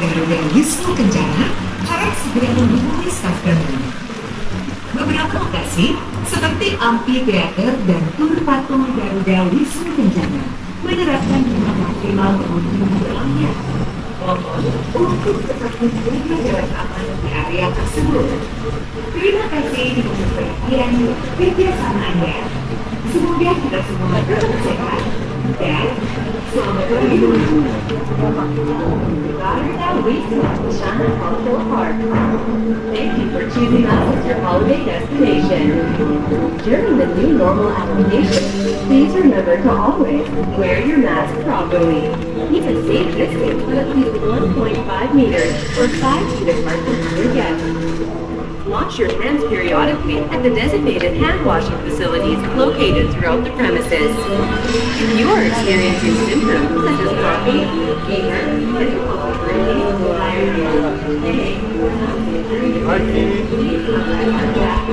Garuda Wisnu Kencana, harap segera menghubungi staf kami. Beberapa lokasi, seperti amfiteater dan tur patung Garuda Wisnu Kencana, menerapkan jumlah maksimal pengunjung di dalamnya. Untuk tetap menjaga jarak aman di area tersebut. Terima kasih untuk perhatian kerjasama Anda. Semoga kita semua tetap sehat dan selamat berlibur. Garuda Wisnu China Council Park. Thank you for choosing us as your holiday destination. During the new normal application, please remember to always wear your mask properly. Keep a safe distance of at least 1.5 meters or 5 feet apart from your guests. Wash your hands periodically at the designated hand washing facilities located throughout the premises. If you are experiencing symptoms such as coughing, fever, Java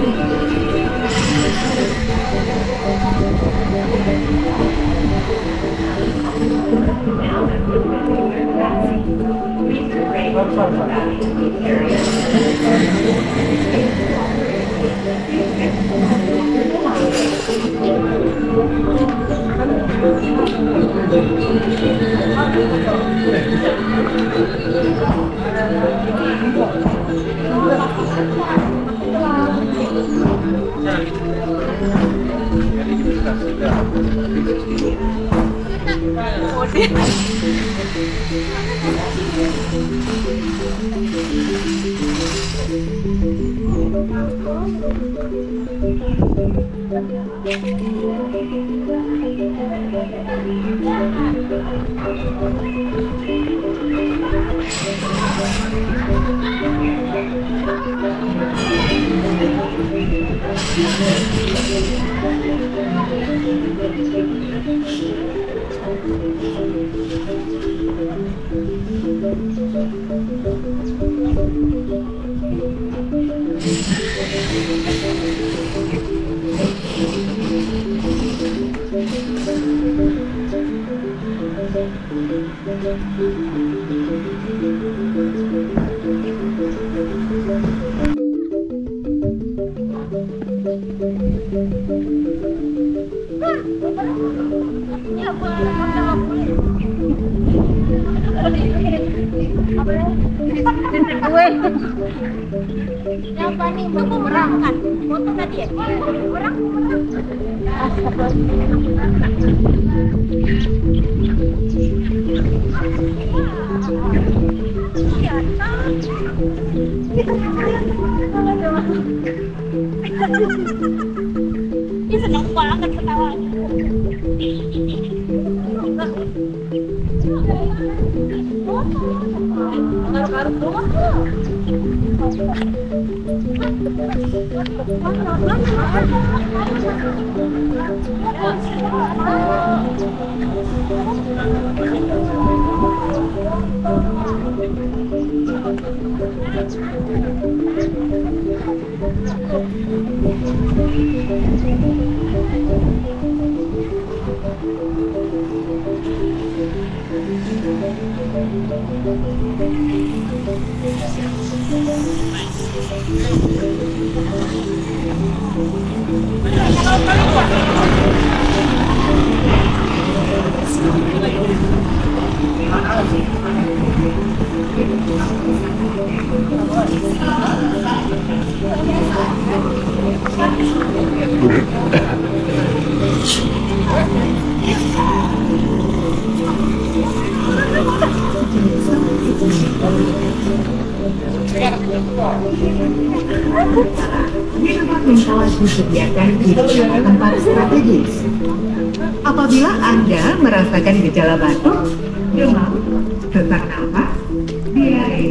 nih, bapak berang kan? Foto tadi ya? Berang, ini senang banget ketawanya. Thank you. Disediakan di tempat strategis. Apabila Anda merasakan gejala batuk, demam, sesak nafas, diare,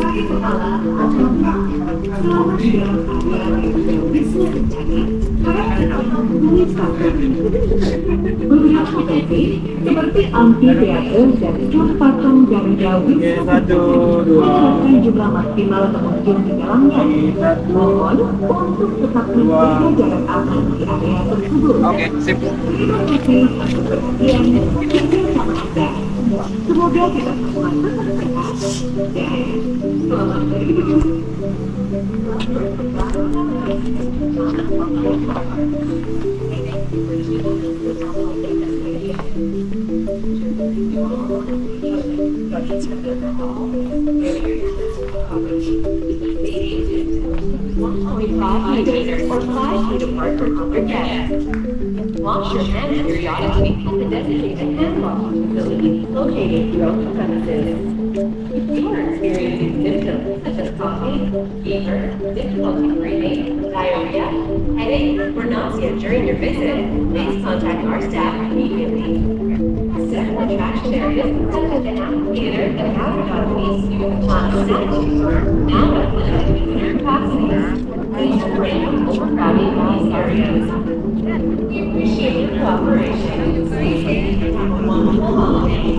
sakit kepala, atau selama di dalam area Garuda Wisnu Kencana, para penonton mempunyai strategi. Beberapa strategi seperti anti diare dan cor patung Garuda Wisnu Kencana jumlah maksimal pengunjung di dalamnya. Mohon untuk tetap menjaga jarak aman di area tersebut. Oke, sip. Terima kasih atas perhatian bersama Anda. Semoga kita semua tetap sehat dan selamat beristirahat. Wash your hands periodically at the designated hand washing facility located throughout the premises. If you are experiencing symptoms such as coughing, fever, difficulty breathing, diarrhea, headache, or nausea during your visit, please contact our staff immediately. Several attraction areas, such as the amphitheater and Garuda Wisnu Kencana statue, now at limited visitor capacities. Please refrain from overcrowding these areas. We appreciate your cooperation. Please take care and have a wonderful holiday.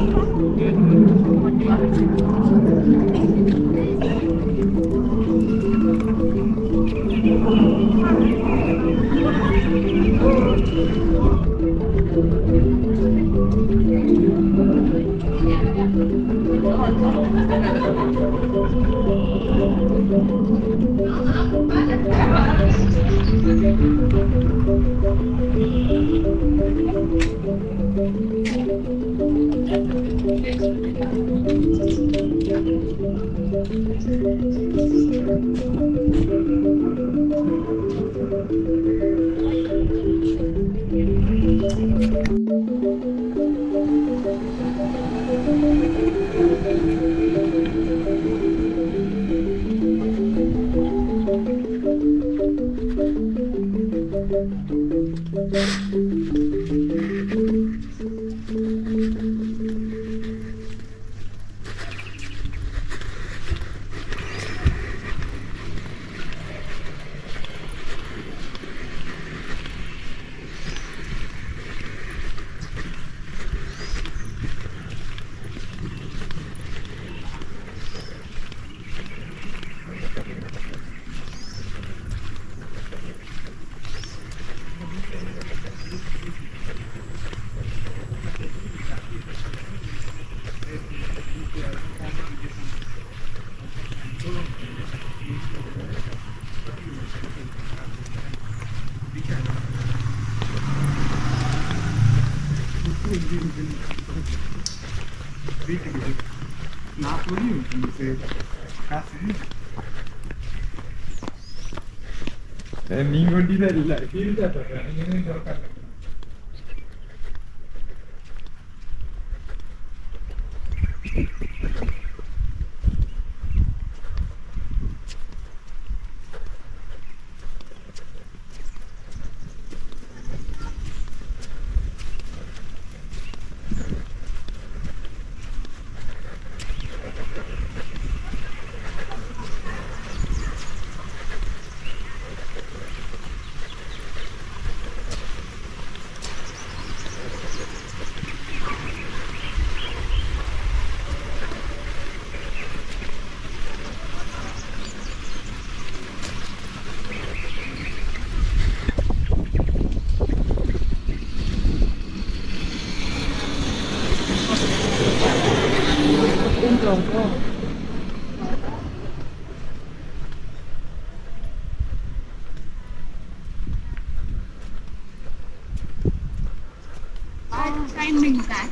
finding that.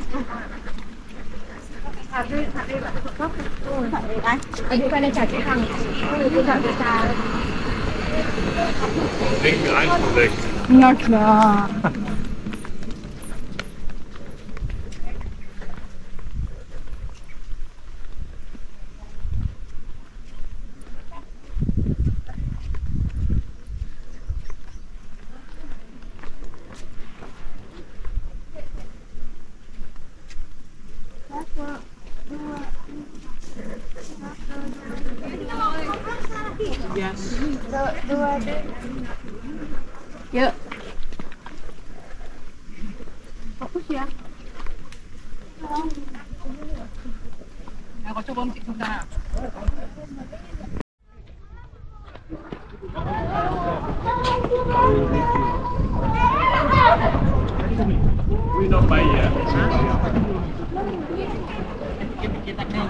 Linken Einblick. Na klar. Yes. Yuk. Fokus ya. Aku coba musik sementara. We don't buy ya. Kita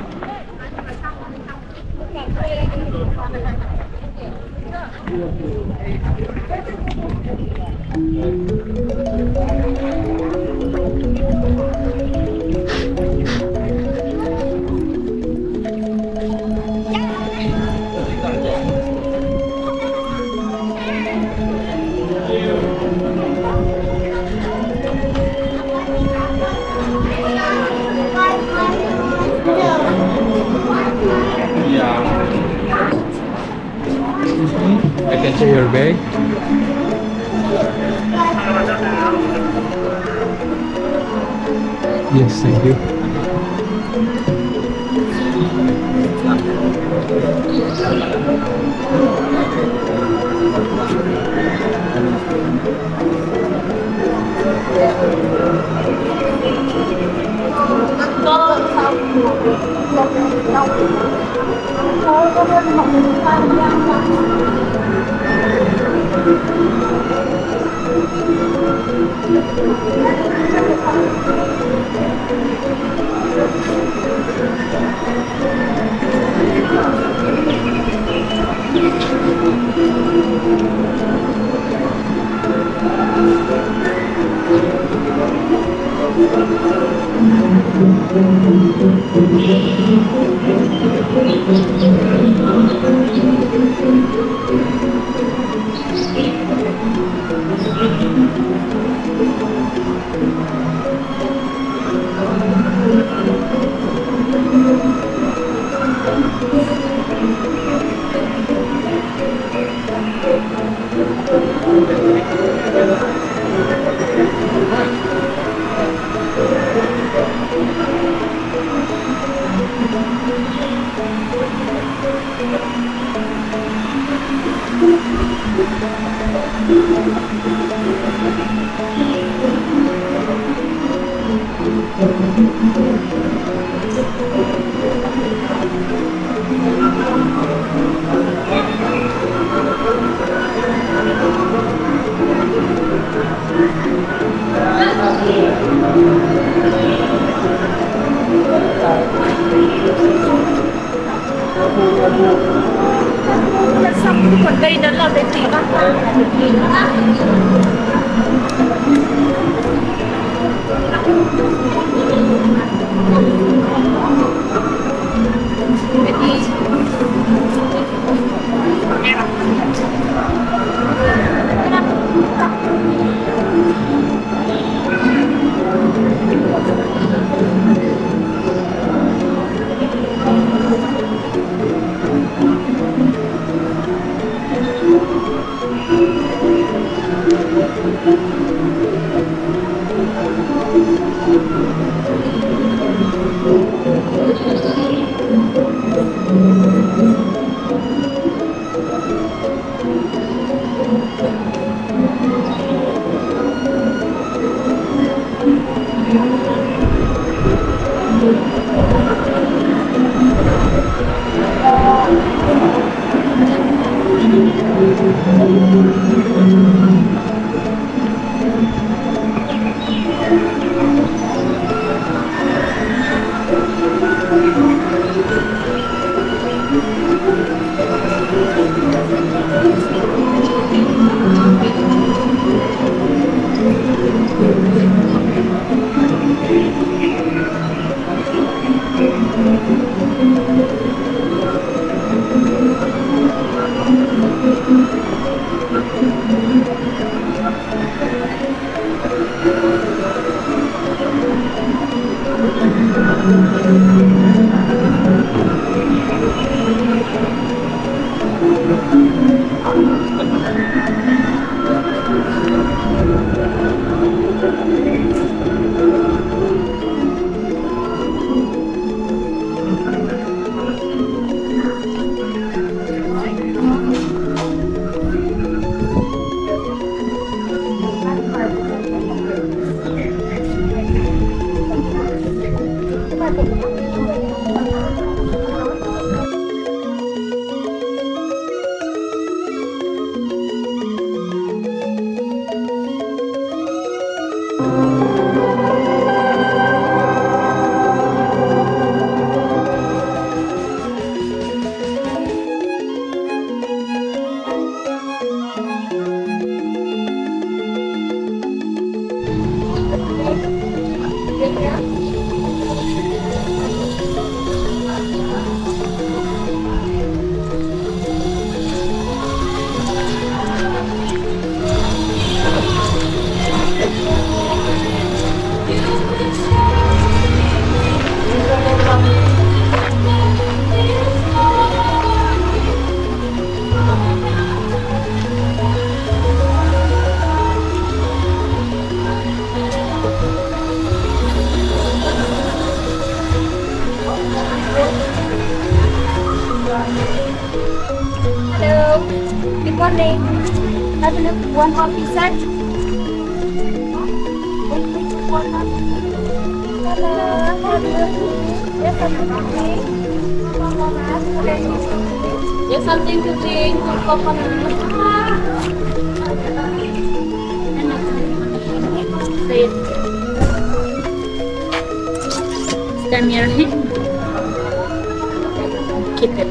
I can see your bag. Yes, thank you. Thank you. Have a look, one coffee set. Yes, something to drink, coffee. Stand here. Keep it.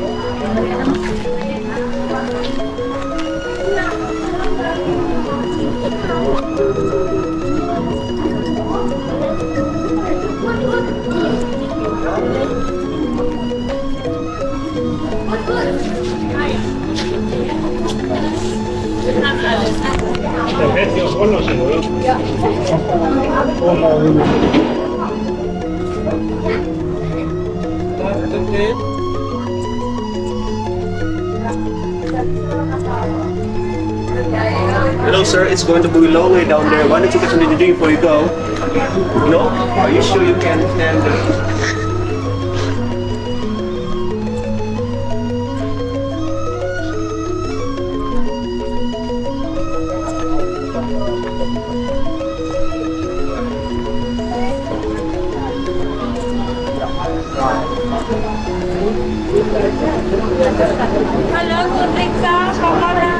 Hello sir, it's going to be a long way down there. Why don't you get something to drink before you go? No? Are you sure you can stand there? Hello, good drink, sir. Chocolate.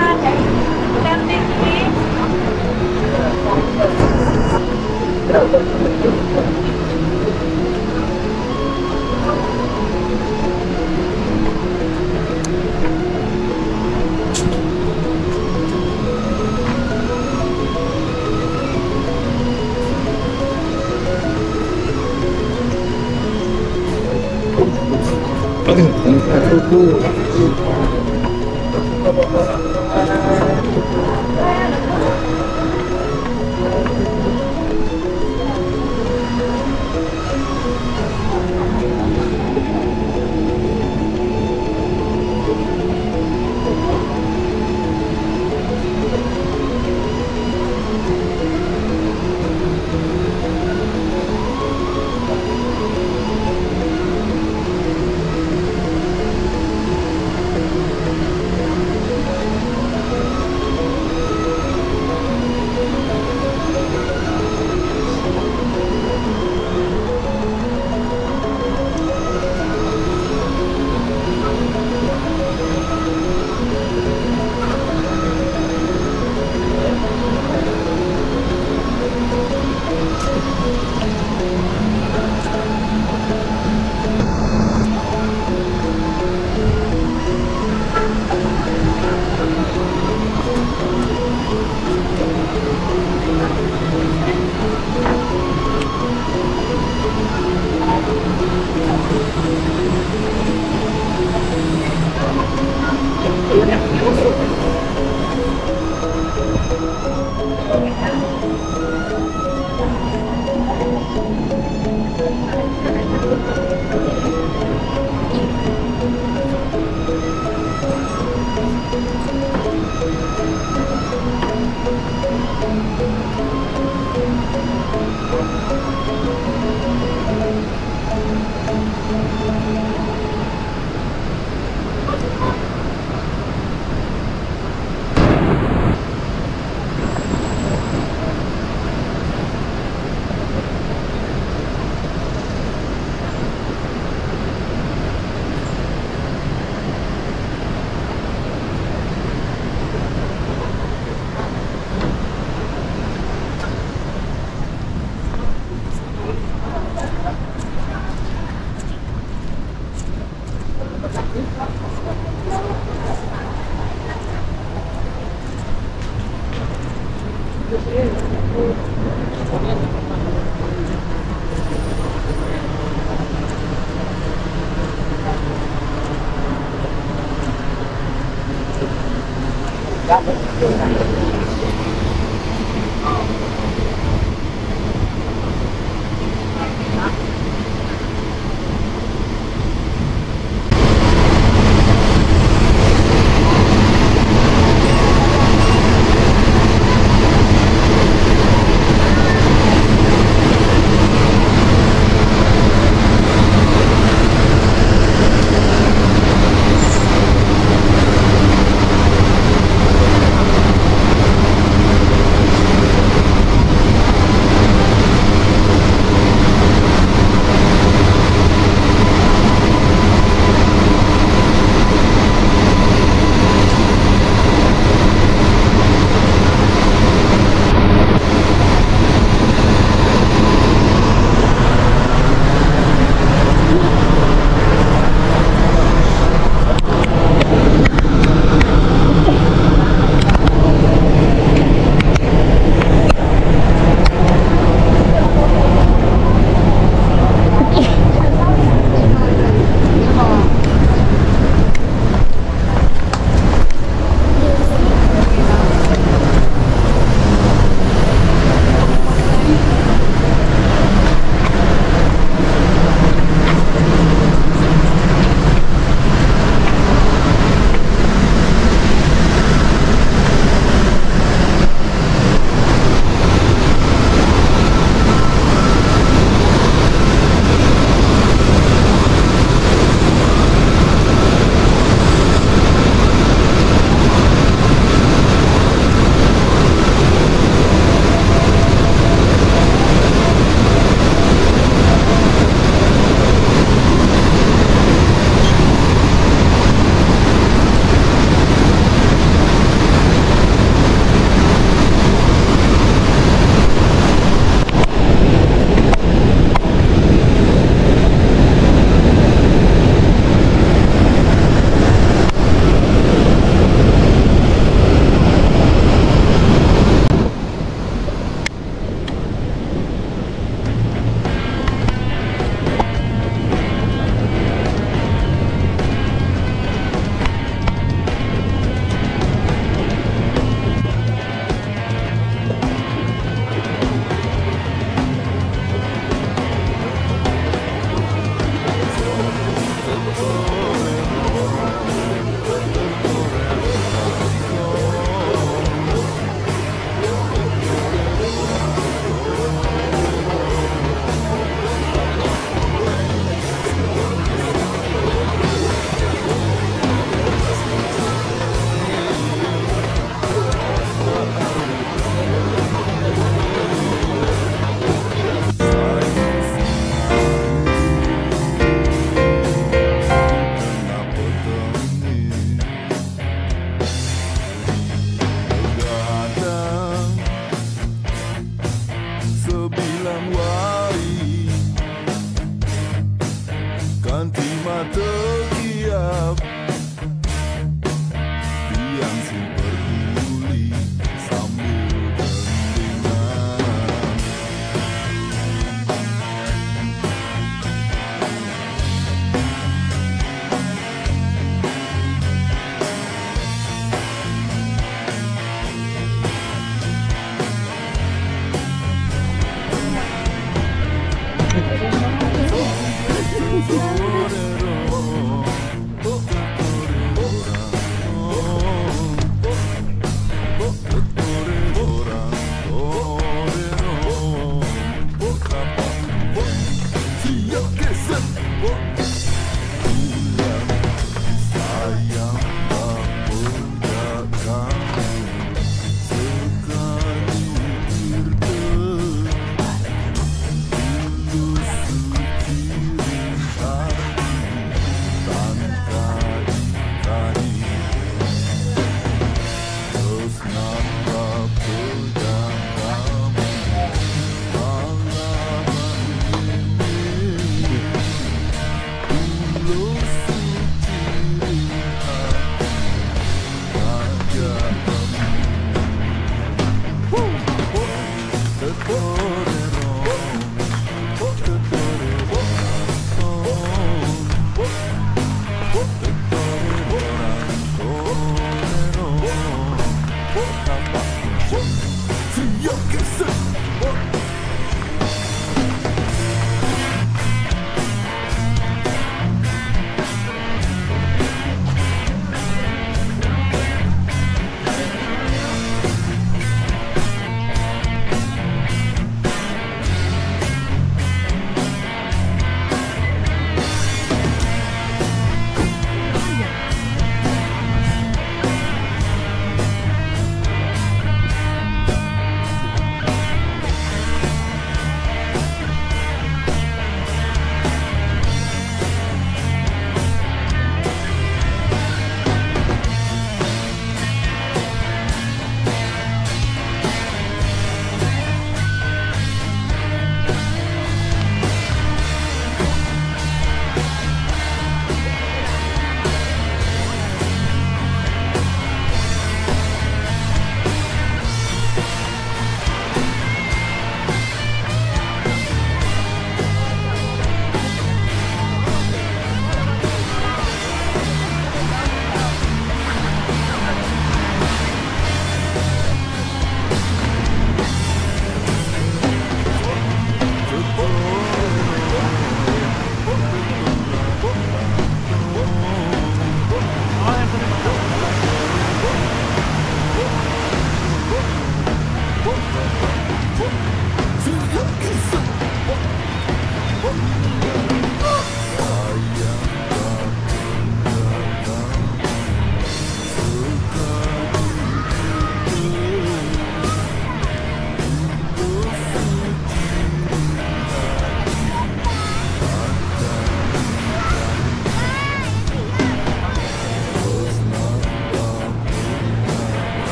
Something, please.